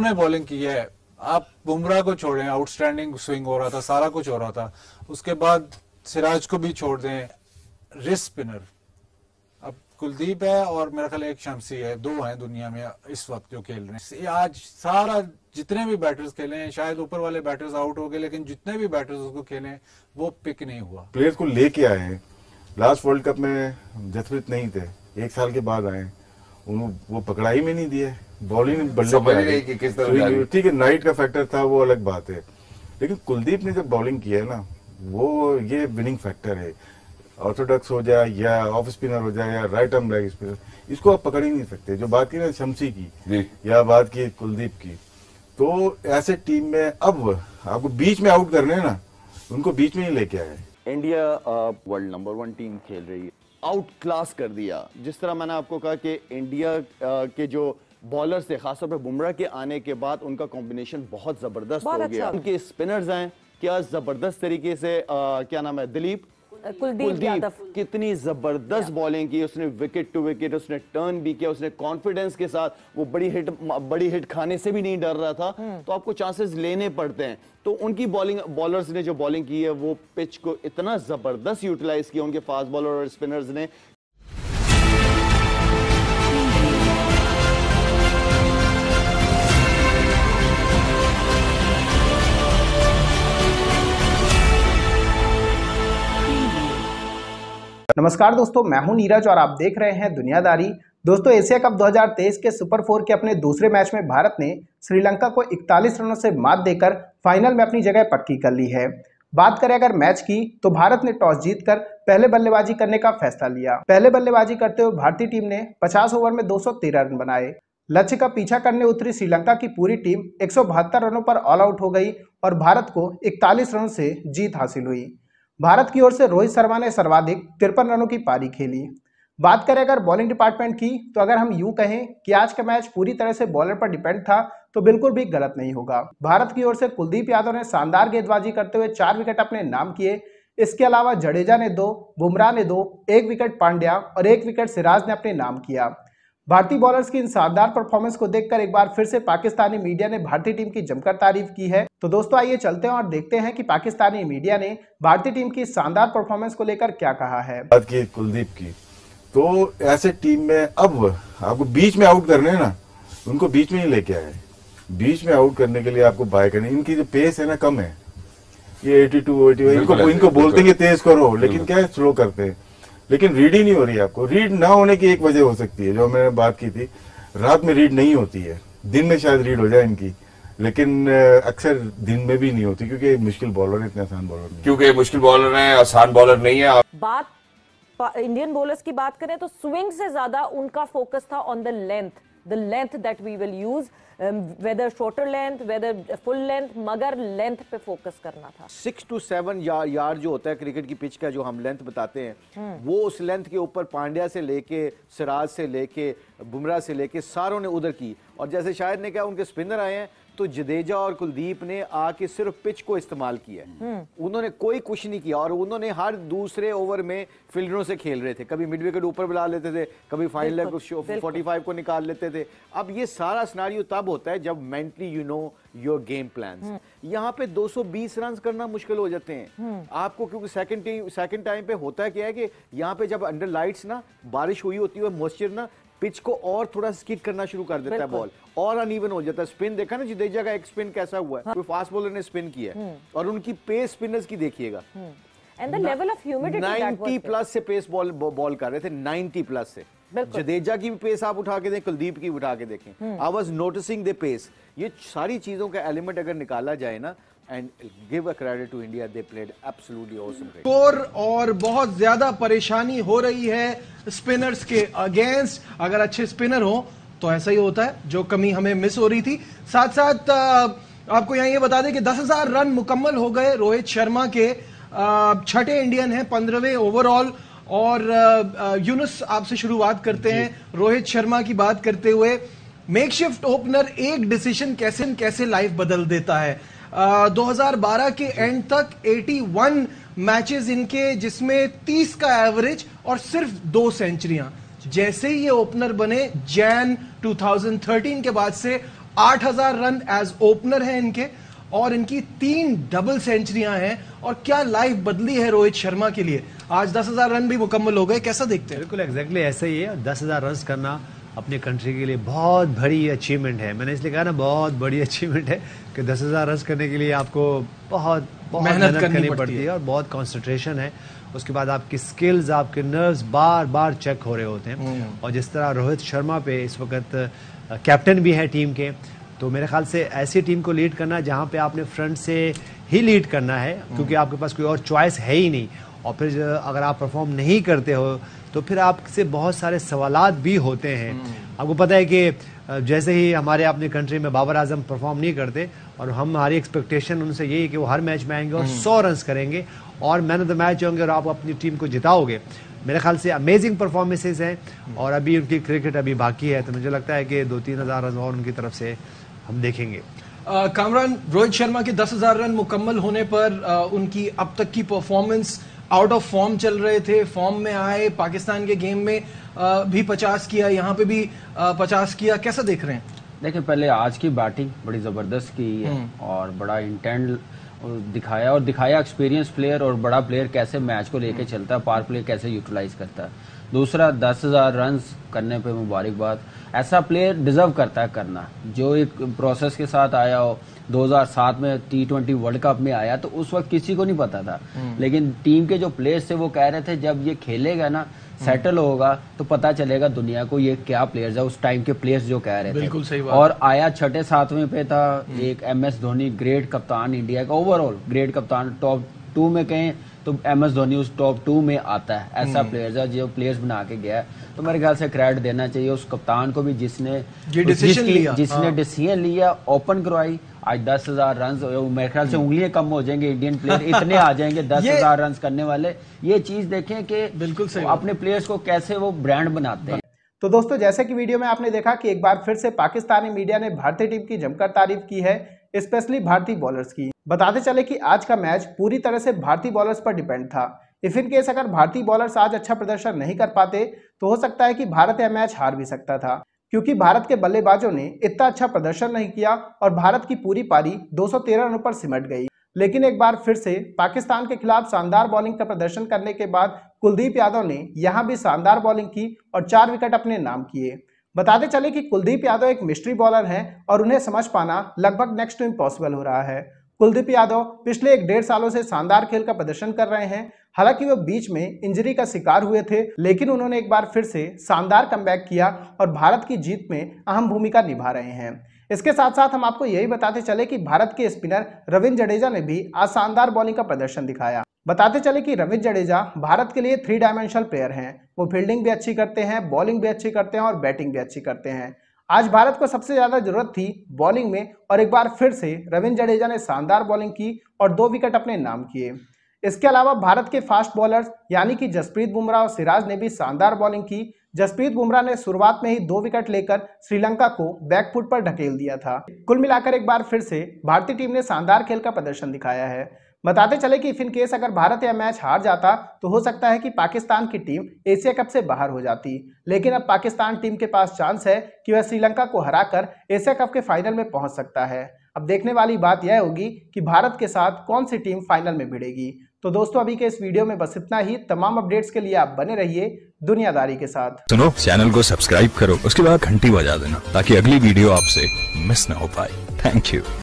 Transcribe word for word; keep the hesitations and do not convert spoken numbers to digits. उन्होंने बॉलिंग की है, आप बुमराह को छोड़ें, आउटस्टैंडिंग स्विंग हो रहा था, सारा कुछ हो रहा था, उसके बाद सिराज को भी छोड़ दें, रिस्ट स्पिनर अब कुलदीप है और मेरा ख्याल एक शमसी है, दो हैं दुनिया में इस वक्त जो खेल रहे हैं। आज सारा जितने भी बैटर्स खेले हैं, शायद ऊपर वाले बैटर्स आउट हो गए, लेकिन जितने भी बैटर्स उसको खेले वो पिक नहीं हुआ। प्लेयर्स को लेके आए हैं, लास्ट वर्ल्ड कप में जसप्रीत नहीं थे, एक साल के बाद आए, उन्होंने वो पकड़ाई में नहीं दिए, बॉलिंग बल्ले किस तरह, ठीक है नाइट का फैक्टर था वो अलग बात है, लेकिन कुलदीप ने जब बॉलिंग किया है ना वो ये विनिंग फैक्टर है। ऑर्थोडॉक्स हो जाए या ऑफ स्पिनर हो जाए या राइट आर्म लेग स्पिनर, इसको आप पकड़ ही नहीं सकते। जो बात की ना शमसी की या बात की कुलदीप की, तो ऐसे टीम में अब आपको बीच में आउट करने हैं ना, उनको बीच में ही लेके आए। India world number one team खेल रही है, आउट क्लास कर दिया। जिस तरह मैंने आपको कहा कि इंडिया के जो बॉलर्स थे, खासतौर पर बुमराह के आने के बाद उनका कॉम्बिनेशन बहुत जबरदस्त हो गया। उनके स्पिनर्स हैं क्या जबरदस्त तरीके से, आ, क्या नाम है दिलीप, कुलदीप यादव, कितनी जबरदस्त बॉलिंग की, उसने विकेट टू विकेट, उसने टर्न भी किया, उसने कॉन्फिडेंस के साथ, वो बड़ी हिट बड़ी हिट खाने से भी नहीं डर रहा था, तो आपको चांसेस लेने पड़ते हैं। तो उनकी बॉलिंग बॉलर्स ने जो बॉलिंग की है वो पिच को इतना जबरदस्त यूटिलाइज किया, उनके फास्ट बॉलर और स्पिनर्स ने। नमस्कार दोस्तों, मैं हूं नीरज और आप देख रहे हैं दुनियादारी। दोस्तों, एशिया कप दो हज़ार तेईस के सुपर फोर के अपने दूसरे मैच में भारत ने श्रीलंका को इकतालीस रनों से मात देकर फाइनल में अपनी जगह पक्की कर ली है। बात करें अगर मैच की, तो भारत ने टॉस जीतकर पहले बल्लेबाजी करने का फैसला लिया। पहले बल्लेबाजी करते हुए भारतीय टीम ने पचास ओवर में दो सौ तेरह रन बनाए। लक्ष्य का पीछा करने उतरी श्रीलंका की पूरी टीम एक सौ बहत्तर रनों पर ऑल आउट हो गई और भारत को इकतालीस रनों से जीत हासिल हुई। भारत की ओर से रोहित शर्मा ने सर्वाधिक तिरपन रनों की पारी खेली। बात करें अगर बॉलिंग डिपार्टमेंट की, तो अगर हम यूं कहें कि आज का मैच पूरी तरह से बॉलर पर डिपेंड था तो बिल्कुल भी गलत नहीं होगा। भारत की ओर से कुलदीप यादव ने शानदार गेंदबाजी करते हुए चार विकेट अपने नाम किए। इसके अलावा जडेजा ने दो, बुमराह ने दो, एक विकेट पांड्या और एक विकेट सिराज ने अपने नाम किया। भारतीय बॉलर्स की इन शानदार परफॉर्मेंस को देखकर एक बार फिर से पाकिस्तानी मीडिया ने भारतीय टीम की जमकर तारीफ की है। तो दोस्तों आइए चलते हैं और देखते हैं कि पाकिस्तानी मीडिया ने भारतीय टीम की शानदार परफॉर्मेंस को लेकर क्या कहा है। बात की कुलदीप की, तो ऐसे टीम में अब आपको बीच में आउट करने ना, उनको बीच में ही लेके आए। बीच में आउट करने के लिए आपको बाय करनी, इनकी जो पेस है ना कम है, ये एटी टू एटी वन, इनको इनको बोलते हैं तेज करो, लेकिन क्या स्लो करते हैं, लेकिन रीड ही नहीं हो रही है। आपको रीड ना होने की एक वजह हो सकती है, जो मैंने बात की थी, रात में रीड नहीं होती है, दिन में शायद रीड हो जाए इनकी, लेकिन अक्सर दिन में भी नहीं होती, क्योंकि मुश्किल बॉलर है, इतने आसान बॉलर नहीं, क्योंकि मुश्किल बॉलर है, आसान बॉलर नहीं है। बात इंडियन बॉलर्स की बात करें तो स्विंग से ज्यादा उनका फोकस था on the length, the length that we will use, um, whether shorter length, whether full length, मगर length पे focus करना था। सिक्स टू सेवन यार यार जो होता है क्रिकेट की पिच का, जो हम लेंथ बताते हैं, वो उस लेंथ के ऊपर पांड्या से लेके सिराज से लेके बुमराह से लेके सारों ने उधर की। और जैसे शायद ने कहा उनके स्पिनर आए हैं, तो जडेजा और कुलदीप ने आके सिर्फ पिच को इस्तेमाल किया, उन्होंने कोई कुछ नहीं किया। और उन्होंने हर दूसरे ओवर में फील्डरों से खेल रहे थे, कभी मिड विकेट ऊपर बुला लेते थे, कभी फाइन लेग पैंतालीस को निकाल लेते थे। अब ये सारा सिनेरियो तब होता है जब mentally you know your game plan. यहाँ पे दो सौ बीस रन करना मुश्किल हो जाते हैं आपको, क्योंकि सेकंड टीम सेकंड टाइम पे होता क्या है कि यहाँ पे जब अंडर लाइट्स ना बारिश हुई होती है, मॉइस्चर ना पिच को और थोड़ा स्किड करना शुरू कर देता है, बॉल और अनइवन हो जाता है। स्पिन देखा ना जडेजा का, एक स्पिन कैसा हुआ है, फास्ट बॉलर ने स्पिन किया है, और उनकी पेस स्पिनर्स की देखिएगा, and the level of humidity ninety plus से पेस बॉल बॉल कर रहे थे, नाइंटी प्लस से। जडेजा की भी पेस आप उठा के दें, कुलदीप की उठा के देखें, I was noticing the pace. ये सारी चीजों का एलिमेंट अगर निकाला जाए ना, and give a credit to India, they played absolutely awesome game. Score और बहुत ज्यादा परेशानी हो रही है स्पिनर्स के अगेंस्ट, अगर अच्छे स्पिनर हो तो ऐसा ही होता है, जो कमी हमें मिस हो रही थी। साथ साथ आपको यहाँ ये बता दें कि दस हजार रन मुकम्मल हो गए रोहित शर्मा के, छठे इंडियन हैं, पंद्रहवें ओवरऑल। और यूनुस आपसे शुरुआत करते हैं, रोहित शर्मा की बात करते हुए, मेकशिफ्ट ओपनर एक डिसीजन कैसे कैसे लाइफ बदल देता है। Uh, दो हज़ार बारह के एंड तक इक्यासी मैचेस इनके, जिसमें तीस का एवरेज और सिर्फ दो सेंचुरियां। जैसे ही ये ओपनर बने जैन दो हज़ार तेरह के बाद से आठ हज़ार रन एज ओपनर हैं इनके और इनकी तीन डबल सेंचुरियां हैं और क्या लाइफ बदली है रोहित शर्मा के लिए। आज दस हज़ार रन भी मुकम्मल हो गए, कैसा देखते हैं? बिल्कुल एग्जैक्टली ऐसा ही है। दस हज़ार रन करना अपने कंट्री के लिए बहुत बड़ी अचीवमेंट है। मैंने इसलिए कहा ना बहुत बड़ी अचीवमेंट है कि दस हज़ार रन करने के लिए आपको बहुत बहुत मेहनत करनी, करनी पड़ती है और बहुत कॉन्सेंट्रेशन है। उसके बाद आपकी स्किल्स, आपके नर्व्स बार बार चेक हो रहे होते हैं और जिस तरह रोहित शर्मा पे इस वक्त कैप्टन भी है टीम के, तो मेरे ख्याल से ऐसी टीम को लीड करना जहाँ पे आपने फ्रंट से ही लीड करना है क्योंकि आपके पास कोई और चॉइस है ही नहीं। और फिर अगर आप परफॉर्म नहीं करते हो तो फिर आपसे बहुत सारे सवालात भी होते हैं। आपको पता है कि जैसे ही हमारे अपने कंट्री में बाबर आजम परफॉर्म नहीं करते और हम हमारी एक्सपेक्टेशन उनसे यही है कि वो हर मैच में आएंगे और सौ रन करेंगे और मैन ऑफ द मैच होंगे और आप अपनी टीम को जिताओगे। मेरे ख्याल से अमेजिंग परफॉर्मेंसेज हैं और अभी उनकी क्रिकेट अभी बाकी है तो मुझे लगता है कि दो तीन हज़ार रन और उनकी तरफ से हम देखेंगे। कामरान, रोहित शर्मा के दस हज़ार रन मुकम्मल होने पर उनकी अब तक की परफॉर्मेंस, आउट ऑफ फॉर्म चल रहे थे, फॉर्म में आए, पाकिस्तान के गेम में भी पचास किया, यहाँ पे भी पचास किया, कैसा देख रहे हैं? देखिए पहले आज की बैटिंग बड़ी ज़बरदस्त की है और बड़ा इंटेंट दिखाया और दिखाया एक्सपीरियंस प्लेयर और बड़ा प्लेयर कैसे मैच को लेके चलता है, पावर प्ले कैसे यूटिलाइज करता है। दूसरा दस हज़ार रन करने पे मुबारकबाद, ऐसा प्लेयर डिजर्व करता है करना, जो एक प्रोसेस के साथ आया हो। दो हज़ार सात में टी ट्वेंटी वर्ल्ड कप में आया तो उस वक्त किसी को नहीं पता था, लेकिन टीम के जो प्लेयर्स थे वो कह रहे थे जब ये खेलेगा ना, सेटल होगा तो पता चलेगा दुनिया को ये क्या प्लेयर्स है। उस टाइम के प्लेयर्स जो कह रहे थे सही बात। और आया छठे सातवें पे था, एक एम एस धोनी ग्रेट कप्तान इंडिया का, ओवरऑल ग्रेट कप्तान टॉप टू में कहें तो एम एस धोनी उस टॉप टू में आता है। ऐसा प्लेयर्स है जो प्लेयर्स बना के गया, तो मेरे ख्याल से क्रेडिट देना चाहिए उस कप्तान को भी जिसने डिसीजन लिया, जिसने डिसीजन लिया, ओपन करवाई। आज दस हज़ार रन, मेरे ख्याल से उंगलियां कम हो जाएंगे, इंडियन प्लेयर इतने आ जाएंगे दस हज़ार रन करने वाले। ये चीज़ देखें कि बिल्कुल सही अपने प्लेयर्स को कैसे वो ब्रांड बनाते हैं। तो दोस्तों जैसे कि वीडियो में आपने देखा कि एक बार फिर से पाकिस्तानी मीडिया ने भारतीय टीम की जमकर तारीफ की है, स्पेशली भारतीय बॉलर्स की। बताते चले कि आज का मैच पूरी तरह से भारतीय बॉलर्स पर डिपेंड था। इफ इन केस अगर भारतीय बॉलर्स आज अच्छा प्रदर्शन नहीं कर पाते तो हो सकता है कि भारत यह मैच हार भी सकता था, क्योंकि भारत के बल्लेबाजों ने इतना अच्छा प्रदर्शन नहीं किया और भारत की पूरी पारी दो सौ तेरह रनों पर सिमट गई। लेकिन एक बार फिर से पाकिस्तान के खिलाफ शानदार बॉलिंग का प्रदर्शन करने के बाद कुलदीप यादव ने यहां भी शानदार बॉलिंग की और चार विकेट अपने नाम किए। बताते चले कि कुलदीप यादव एक मिस्ट्री बॉलर हैं और उन्हें समझ पाना लगभग नेक्स्ट टू इम्पॉसिबल हो रहा है। कुलदीप यादव पिछले एक डेढ़ सालों से शानदार खेल का प्रदर्शन कर रहे हैं। हालांकि वो बीच में इंजरी का शिकार हुए थे, लेकिन उन्होंने एक बार फिर से शानदार कमबैक किया और भारत की जीत में अहम भूमिका निभा रहे हैं। इसके साथ साथ हम आपको यही बताते चले कि भारत के स्पिनर रविंद्र जडेजा ने भी आज शानदार बॉलिंग का प्रदर्शन दिखाया। बताते चले कि रविंद्र जडेजा भारत के लिए थ्री डायमेंशनल प्लेयर हैं। वो फील्डिंग भी अच्छी करते हैं, बॉलिंग भी अच्छी करते हैं और बैटिंग भी अच्छी करते हैं। आज भारत को सबसे ज़्यादा जरूरत थी बॉलिंग में और एक बार फिर से रविंद्र जडेजा ने शानदार बॉलिंग की और दो विकेट अपने नाम किए। इसके अलावा भारत के फास्ट बॉलर्स यानी कि जसप्रीत बुमराह और सिराज ने भी शानदार बॉलिंग की। जसप्रीत बुमराह ने शुरुआत में ही दो विकेट लेकर श्रीलंका को बैकफुट पर ढकेल दिया था। कुल मिलाकर एक बार फिर से भारतीय टीम ने शानदार खेल का प्रदर्शन दिखाया है। बताते चले कि इफ इन केस अगर भारत यह मैच हार जाता तो हो सकता है कि पाकिस्तान की टीम एशिया कप से बाहर हो जाती, लेकिन अब पाकिस्तान टीम के पास चांस है कि वह श्रीलंका को हराकर एशिया कप के फाइनल में पहुंच सकता है। अब देखने वाली बात यह होगी कि भारत के साथ कौन सी टीम फाइनल में भिड़ेगी। तो दोस्तों अभी के इस वीडियो में बस इतना ही। तमाम अपडेट्स के लिए आप बने रहिए दुनियादारी के साथ। सुनो, चैनल को सब्सक्राइब करो, उसके बाद घंटी बजा देना ताकि अगली वीडियो आपसे मिस न हो पाए। Thank you.